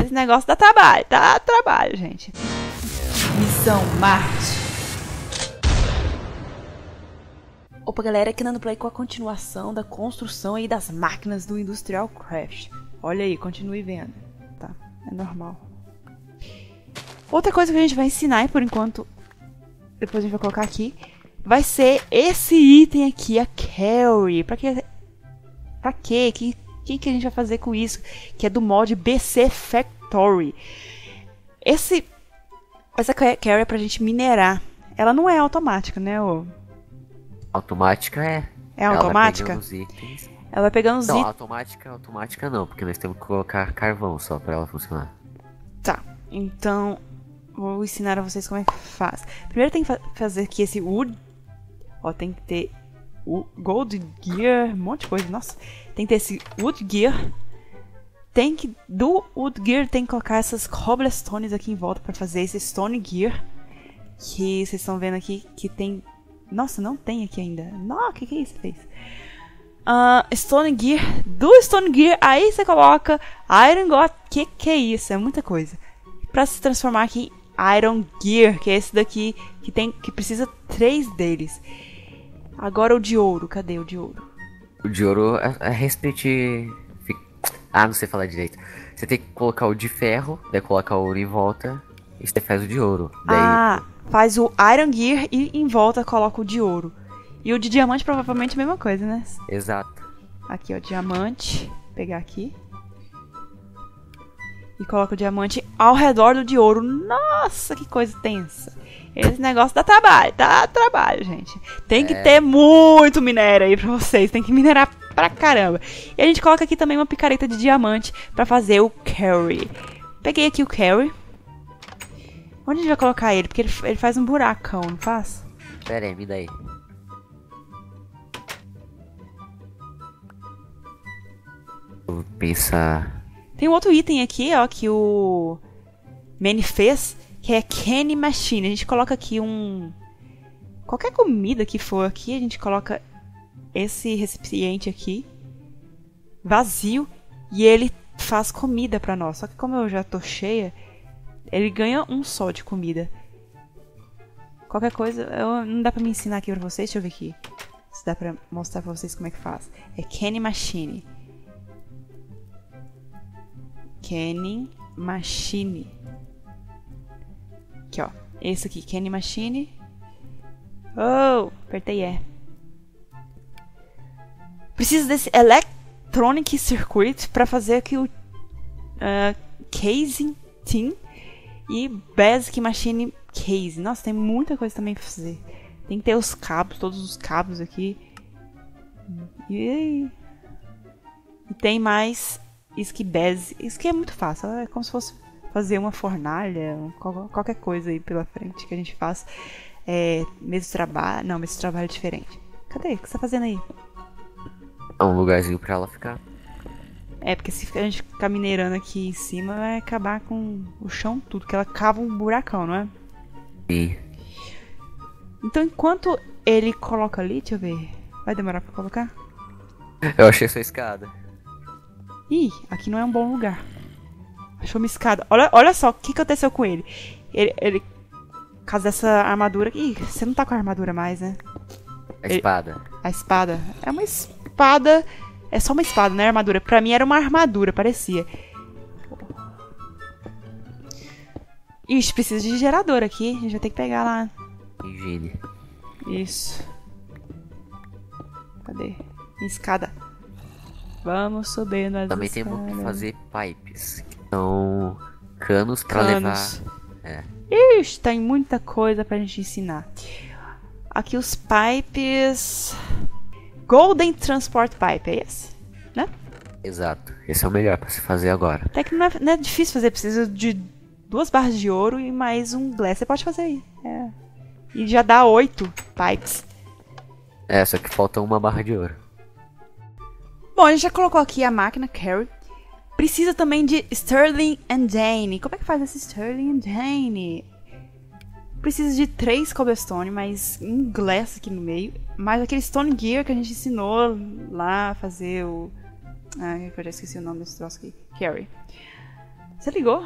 Esse negócio dá trabalho, tá? Trabalho, gente. Missão Marte. Opa, galera, aqui na Play com a continuação da construção aí das máquinas do Industrial Craft. Olha aí, continue vendo. Tá, é normal. Outra coisa que a gente vai ensinar, por enquanto, depois a gente vai colocar aqui, vai ser esse item aqui, a Carry. Pra quê? Pra quê? Que a gente vai fazer com isso? Que é do mod BC Factory. Essa Carrier é pra gente minerar. Ela não é automática, né? Ô? Automática é. É automática? Ela vai pegando os itens. Ela vai pegando os itens. Não, automática não, porque nós temos que colocar carvão só pra ela funcionar. Tá, então vou ensinar a vocês como é que faz. Primeiro tem que fazer aqui esse wood. Ó, tem que ter o Gold Gear, um monte de coisa, nossa. Tem que ter esse Wood Gear. Tem que, do Wood Gear, tem que colocar essas cobblestones aqui em volta pra fazer esse Stone Gear. Que vocês estão vendo aqui, que tem... Nossa, não tem aqui ainda. Nossa, o que é isso que fez? Stone Gear. Do Stone Gear, aí você coloca Iron God. Que é isso? É muita coisa. Pra se transformar aqui em Iron Gear, que é esse daqui, que precisa 3 deles. Agora o de ouro, cadê o de ouro? O de ouro é respectivamente... Ah, não sei falar direito. Você tem que colocar o de ferro, daí coloca o ouro em volta e você faz o de ouro. Daí... Ah, faz o Iron Gear e em volta coloca o de ouro. E o de diamante provavelmente é a mesma coisa, né? Exato. Aqui ó, diamante, vou pegar aqui. E coloca o diamante ao redor do de ouro. Nossa, que coisa tensa. Esse negócio dá trabalho, tá? Trabalho, gente. Tem que ter muito minério aí pra vocês. Tem que minerar pra caramba. E a gente coloca aqui também uma picareta de diamante pra fazer o Quarry. Peguei aqui o Quarry. Onde a gente vai colocar ele? Porque ele faz um buracão, não faz? Pera aí, me dá aí. Vou pensar... Tem um outro item aqui, ó, que o Manny fez... Que é Canning Machine. A gente coloca aqui um... Qualquer comida que for aqui, a gente coloca esse recipiente aqui, vazio, e ele faz comida pra nós. Só que como eu já tô cheia, ele ganha um só de comida. Qualquer coisa... não dá pra me ensinar aqui pra vocês, deixa eu ver aqui. Se dá pra mostrar pra vocês como é que faz. É Canning Machine. Canning Machine. Aqui, ó. Esse aqui, Canning Machine. Oh, apertei E. Precisa desse Electronic Circuit para fazer aqui o Casing Tin e Basic Machine Case. Nossa, tem muita coisa também para fazer. Tem que ter os cabos, todos os cabos aqui. E tem mais isso que Basic. Isso aqui é muito fácil, é como se fosse... fazer uma fornalha, qualquer coisa aí pela frente que a gente faz. É, mesmo trabalho... Não, mesmo trabalho é diferente. Cadê? O que você tá fazendo aí? É um lugarzinho pra ela ficar. É, porque se a gente ficar minerando aqui em cima, vai acabar com o chão tudo, que ela cava um buracão, não é? Sim. Então, enquanto ele coloca ali... Deixa eu ver... Vai demorar pra colocar? Eu achei sua escada. Ih, aqui não é um bom lugar. Achou uma escada. Olha só o que aconteceu com ele. Ele por causa dessa armadura... Ih, você não tá com a armadura mais, né? A espada. A espada. É uma espada... É só uma espada, né? Armadura. Pra mim era uma armadura, parecia. Ixi, precisa de gerador aqui. A gente vai ter que pegar lá. Engenho. Isso. Cadê? Escada. Vamos subindo as escadas. Também temos que fazer pipes. São canos pra levar. É. Ixi, tem muita coisa pra gente ensinar. Aqui os pipes. Golden Transport Pipe, é esse? Né? Exato, esse é o melhor pra se fazer agora. Até que não é difícil fazer, precisa de 2 barras de ouro e mais um glass. Você pode fazer aí. É. E já dá 8 pipes. É, só que falta uma barra de ouro. Bom, a gente já colocou aqui a máquina Carry. Precisa também de Sterling and Jane. Como é que faz esse Sterling and Jane? Precisa de 3 cobblestone, mais um glass aqui no meio. Mais aquele Stone Gear que a gente ensinou lá a fazer o... Ah, eu já esqueci o nome desse troço aqui. Carry. Você ligou?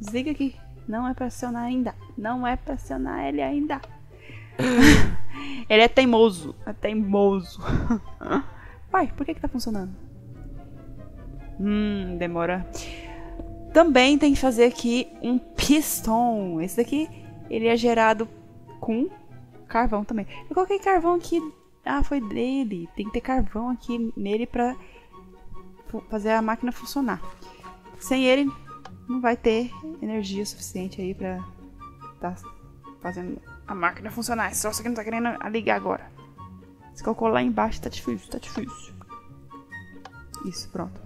Desliga aqui. Não é pra acionar ainda. Não é pra acionar ele ainda. Ele é teimoso. É teimoso. Pai, por que que tá funcionando? Demora. Também tem que fazer aqui um pistão. Esse daqui, ele é gerado com carvão também. Eu coloquei carvão aqui. Ah, foi dele. Tem que ter carvão aqui nele pra fazer a máquina funcionar. Sem ele, não vai ter energia suficiente aí pra tá fazendo a máquina funcionar. Só você que não tá querendo ligar agora. Você colocou lá embaixo, tá difícil, tá difícil. Isso, pronto.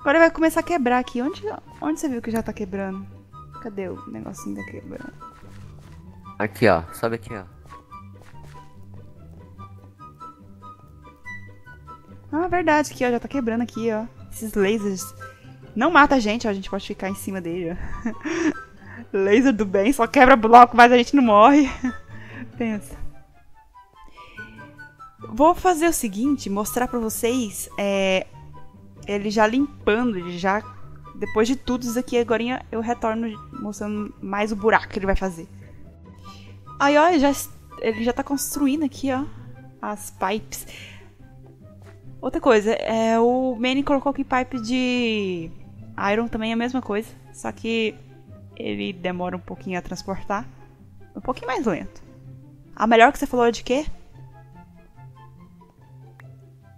Agora vai começar a quebrar aqui. Onde você viu que já tá quebrando? Cadê o negocinho da quebrando? Aqui, ó. Sobe aqui, ó. Ah, verdade. Aqui, ó. Já tá quebrando aqui, ó. Esses lasers. Não mata a gente, ó. A gente pode ficar em cima dele, ó. Laser do bem. Só quebra bloco, mas a gente não morre. Pensa. Vou fazer o seguinte. Mostrar pra vocês... Ele já limpando, ele já... Depois de tudo isso aqui, agora eu retorno mostrando mais o buraco que ele vai fazer. Aí, ó, ele já tá construindo aqui, ó, as pipes. Outra coisa, o Manny colocou aqui pipe de iron também, é a mesma coisa. Só que ele demora um pouquinho a transportar. Um pouquinho mais lento. A melhor que você falou é de quê?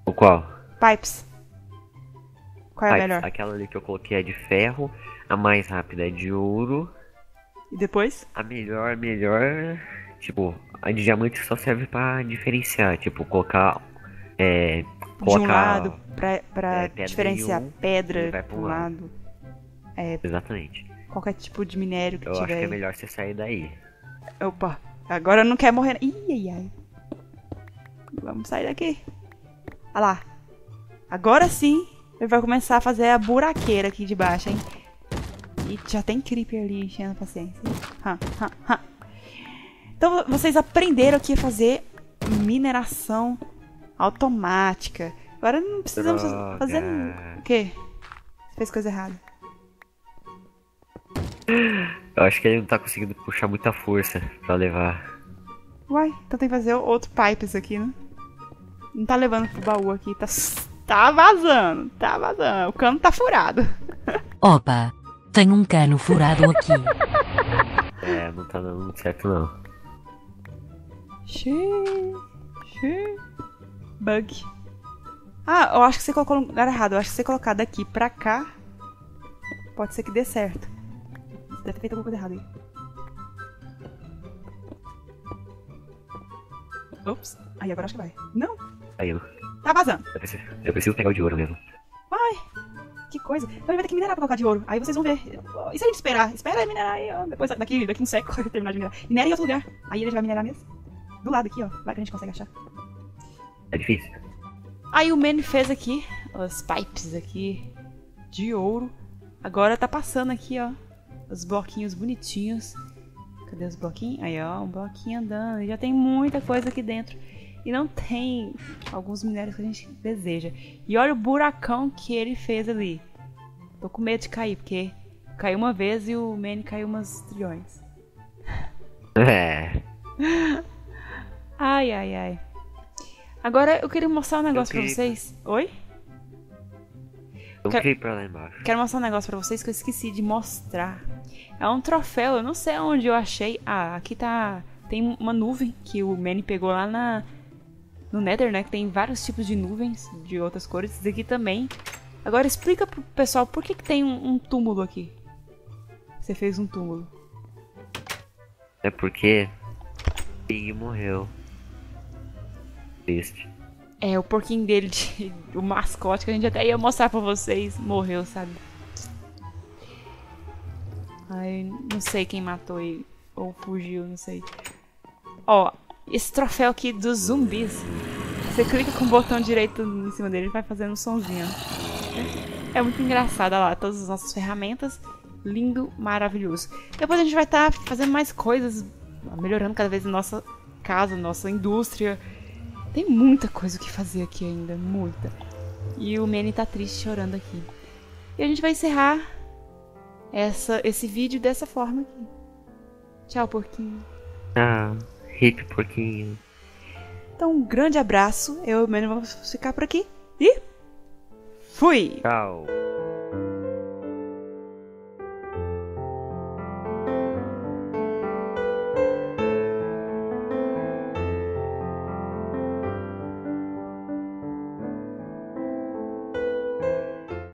O qual? Pipes. Qual é a melhor? Aquela ali que eu coloquei é de ferro, a mais rápida é de ouro. E depois? A melhor, tipo, a de diamante só serve pra diferenciar, tipo, colocar de um lado pra diferenciar pedra vai pro lado. É, exatamente. Qualquer tipo de minério que tiver. Eu acho que é melhor você sair daí. Opa, agora não quer morrer. Ih, ai, ai. Vamos sair daqui. Olha lá. Agora sim. Ele vai começar a fazer a buraqueira aqui de baixo, hein? E já tem creeper ali enchendo a paciência. Então vocês aprenderam aqui a fazer mineração automática. Agora não precisamos fazer... O quê? Você fez coisa errada. Eu acho que ele não tá conseguindo puxar muita força pra levar. Uai, então tem que fazer outro pipes aqui, né? Não tá levando pro baú aqui, tá... Tá vazando. O cano tá furado. Opa, tem um cano furado aqui. Não tá dando muito certo, não. Xiii. Bug. Ah, eu acho que você colocou no lugar errado. Eu acho que você colocar daqui pra cá, pode ser que dê certo. Você deve ter feito alguma coisa errada aí. Ops. Aí, agora acho que vai. Não. Aí, não. Tá vazando. Eu preciso pegar o de ouro mesmo. Ai, que coisa. Então ele vai ter que minerar pra colocar de ouro. Aí vocês vão ver. E se a gente esperar? Espera ele minerar aí, ó. Depois daqui um século ele terminar de minerar. Minera em outro lugar. Aí ele vai minerar mesmo. Do lado aqui, ó. Vai que a gente consegue achar. É difícil. Aí o Manny fez aqui as pipes aqui de ouro. Agora tá passando aqui, ó. Os bloquinhos bonitinhos. Cadê os bloquinhos? Aí, ó. Um bloquinho andando. E já tem muita coisa aqui dentro. E não tem alguns minérios que a gente deseja. E olha o buracão que ele fez ali. Tô com medo de cair, porque caiu uma vez e o Manny caiu umas trilhões. Ai. Agora eu queria mostrar um negócio pra vocês. Oi? Pra lá embaixo. Quero mostrar um negócio pra vocês que eu esqueci de mostrar. É um troféu, eu não sei onde eu achei. Ah, aqui tá... Tem uma nuvem que o Manny pegou lá no Nether, né? Que tem vários tipos de nuvens de outras cores. Esse daqui também. Agora explica pro pessoal por que tem um túmulo aqui. Você fez um túmulo. É porque Pig morreu. Triste. É, o porquinho dele, o mascote que a gente até ia mostrar pra vocês, morreu, sabe? Ai, não sei quem matou ele. Ou fugiu, não sei. Ó, esse troféu aqui dos zumbis. Você clica com o botão direito em cima dele e vai fazendo um sonzinho. É muito engraçado, olha lá. Todas as nossas ferramentas. Lindo, maravilhoso. Depois a gente vai estar fazendo mais coisas. Melhorando cada vez a nossa casa, nossa indústria. Tem muita coisa que fazer aqui ainda, muita. E o Manny tá triste chorando aqui. E a gente vai encerrar esse vídeo dessa forma aqui. Tchau, porquinho. Ah, hip porquinho. Então, um grande abraço. Eu e o Mano vamos ficar por aqui. E... fui! Tchau!